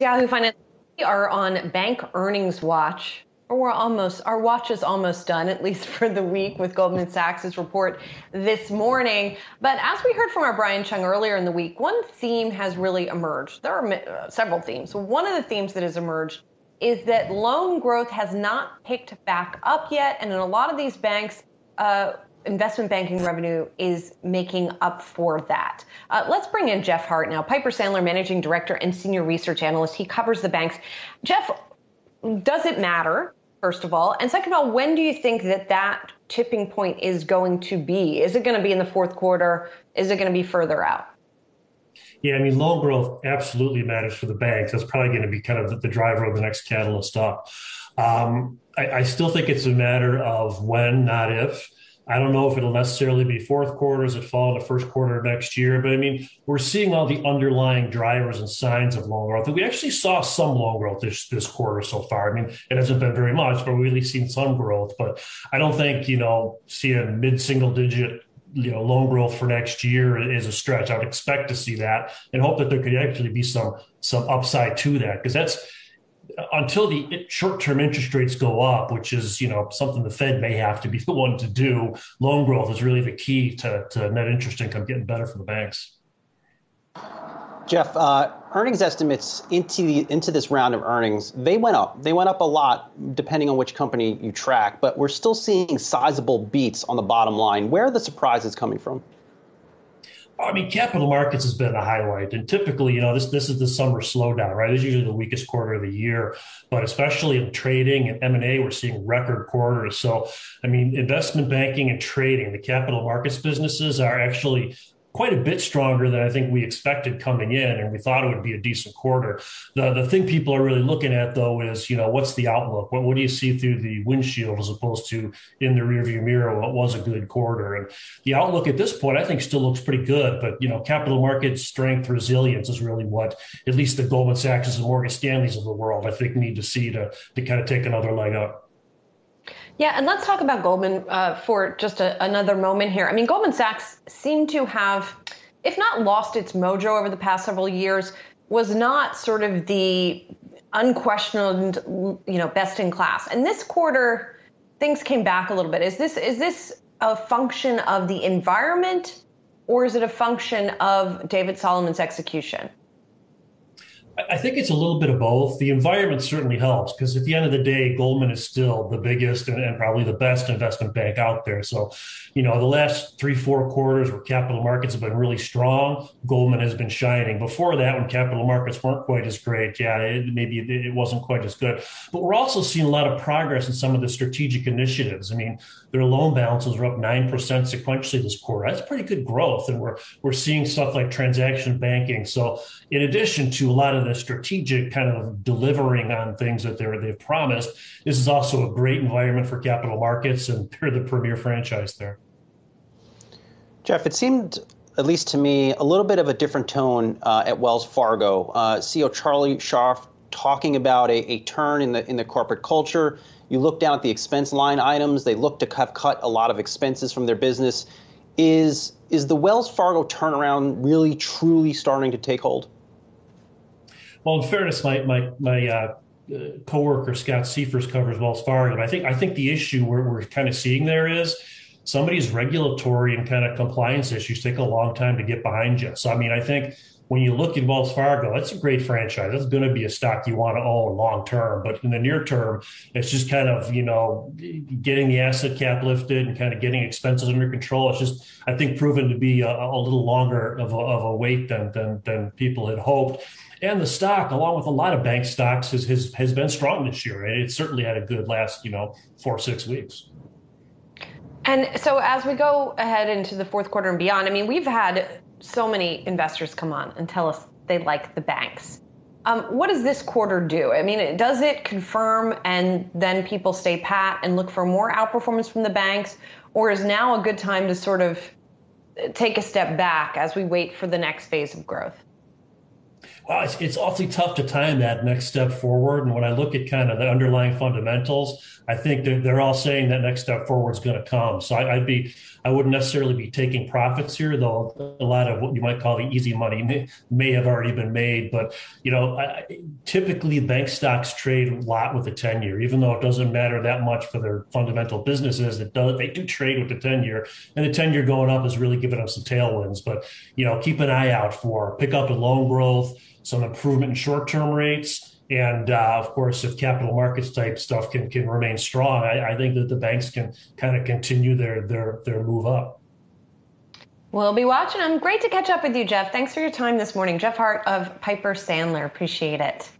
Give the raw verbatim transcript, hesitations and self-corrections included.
Yahoo Finance, we are on bank earnings watch. We're almost, our watch is almost done, at least for the week, with Goldman Sachs' report this morning. But as we heard from our Brian Chung earlier in the week, one theme has really emerged. There are several themes. One of the themes that has emerged is that loan growth has not picked back up yet. And in a lot of these banks, uh, investment banking revenue is making up for that. Uh, let's bring in Jeff Hart now, Piper Sandler Managing Director and Senior Research Analyst. He covers the banks. Jeff, does it matter? First of all, and second of all, when do you think that that tipping point is going to be? Is it going to be in the fourth quarter? Is it going to be further out? Yeah, I mean, loan growth absolutely matters for the banks. That's probably going to be kind of the driver of the next catalyst up. Um, I, I still think it's a matter of when, not if. I don't know if it'll necessarily be fourth quarter, as it fall into first quarter of next year. But I mean, we're seeing all the underlying drivers and signs of loan growth. And we actually saw some loan growth this, this quarter so far. I mean, it hasn't been very much, but we've really seen some growth. But I don't think, you know, seeing mid-single digit you know, loan growth for next year is a stretch. I would expect to see that and hope that there could actually be some some upside to that, because that's until the short-term interest rates go up, which is, you know, something the Fed may have to be the one to do. Loan growth is really the key to, to net interest income getting better for the banks. Jeff, uh, earnings estimates into the, into this round of earnings, they went up. They went up a lot, depending on which company you track, but we're still seeing sizable beats on the bottom line. Where are the surprises coming from? I mean, capital markets has been a highlight, and typically, you know, this this is the summer slowdown, right? It's usually the weakest quarter of the year, but especially in trading and M and A, we're seeing record quarters. So, I mean, investment banking and trading, the capital markets businesses are actually quite a bit stronger than I think we expected coming in, and we thought it would be a decent quarter. The the thing people are really looking at, though, is, you know, what's the outlook? What, what do you see through the windshield as opposed to in the rearview mirror? What was a good quarter? And the outlook at this point, I think, still looks pretty good. But, you know, capital market strength, resilience is really what at least the Goldman Sachs and Morgan Stanleys of the world, I think, need to see to, to kind of take another leg up. Yeah, and let's talk about Goldman uh, for just a, another moment here. I mean, Goldman Sachs seemed to have, if not lost its mojo over the past several years, was not sort of the unquestioned, you know, best in class. And this quarter, things came back a little bit. Is this is this a function of the environment, or is it a function of David Solomon's execution? I think it's a little bit of both. The environment certainly helps, because at the end of the day, Goldman is still the biggest and, and probably the best investment bank out there. So, you know, the last three, four quarters where capital markets have been really strong, Goldman has been shining. Before that, when capital markets weren't quite as great, yeah, it, maybe it, it wasn't quite as good. But we're also seeing a lot of progress in some of the strategic initiatives. I mean, their loan balances were up nine percent sequentially this quarter. That's pretty good growth. And we're, we're seeing stuff like transaction banking. So in addition to a lot of the strategic kind of delivering on things that they're, they've promised, this is also a great environment for capital markets, and they're the premier franchise there. Jeff, it seemed, at least to me, a little bit of a different tone uh, at Wells Fargo. Uh, C E O Charlie Scharf talking about a, a turn in the in the corporate culture. You look down at the expense line items, they look to have cut a lot of expenses from their business. Is, is the Wells Fargo turnaround really truly starting to take hold? Well, in fairness, my my my uh, coworker Scott Seifers covers Wells Fargo, and I think I think the issue we're, we're kind of seeing there is some of these regulatory and kind of compliance issues take a long time to get behind you. So, I mean, I think when you look at Wells Fargo, that's a great franchise. That's going to be a stock you want to own long term. But in the near term, it's just kind of, you know, getting the asset cap lifted and kind of getting expenses under control. It's just, I think, proven to be a, a little longer of a, of a wait than, than than people had hoped. And the stock, along with a lot of bank stocks, has, has, has been strong this year. It certainly had a good last, you know, four, six weeks. And so as we go ahead into the fourth quarter and beyond, I mean, we've had so many investors come on and tell us they like the banks. Um, what does this quarter do? I mean, does it confirm and then people stay pat and look for more outperformance from the banks? Or is now a good time to sort of take a step back as we wait for the next phase of growth? Well, it's, it's awfully tough to time that next step forward. And when I look at kind of the underlying fundamentals, I think they're, they're all saying that next step forward is going to come. So I, I'd be, I wouldn't necessarily be taking profits here, though a lot of what you might call the easy money may, may have already been made. But, you know, I, typically bank stocks trade a lot with the ten year, even though it doesn't matter that much for their fundamental businesses. It does, they do trade with the ten year, and the ten year going up is really giving them some tailwinds. But, you know, keep an eye out for pick up in loan growth, some improvement in short-term rates, and uh, of course, if capital markets type stuff can can remain strong, I, I think that the banks can kind of continue their their their move up. We'll be watching them. Great to catch up with you, Jeff. Thanks for your time this morning. Jeff Hart of Piper Sandler. Appreciate it.